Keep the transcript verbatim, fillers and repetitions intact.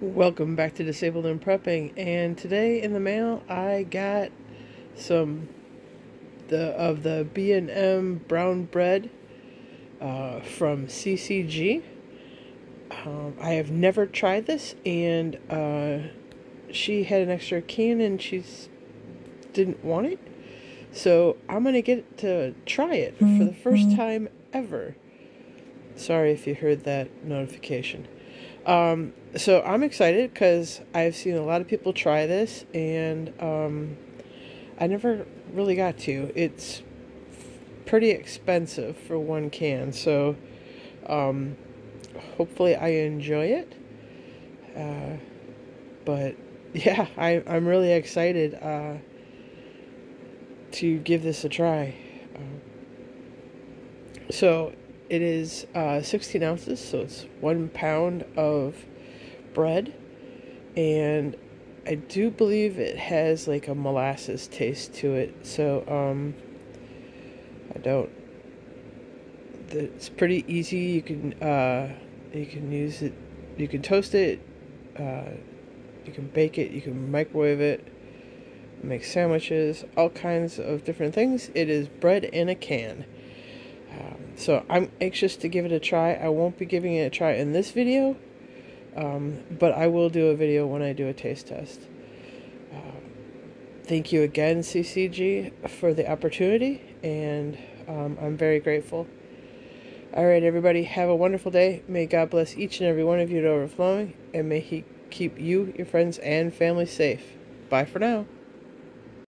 Welcome back to Disabled and Prepping, and today in the mail I got some the of the B and M brown bread uh, from C C G. Um, I have never tried this, and uh, she had an extra can and she didn't want it, so I'm gonna get to try it for the first time ever. Sorry if you heard that notification. Um, so I'm excited because I've seen a lot of people try this, and um, I never really got to. It's pretty expensive for one can, so um, hopefully I enjoy it. Uh, but yeah, I, I'm really excited uh, to give this a try. Uh, so. It is uh, sixteen ounces, so it's one pound of bread, and I do believe it has like a molasses taste to it, so um, I don't, it's pretty easy. You can, uh, you can use it, you can toast it, uh, you can bake it, you can microwave it, make sandwiches, all kinds of different things. It is bread in a can. Um, so I'm anxious to give it a try. I won't be giving it a try in this video, um, but I will do a video when I do a taste test. Um, thank you again, C C G, for the opportunity, and um, I'm very grateful. Alright everybody, have a wonderful day. May God bless each and every one of you to overflowing, and may He keep you, your friends, and family safe. Bye for now.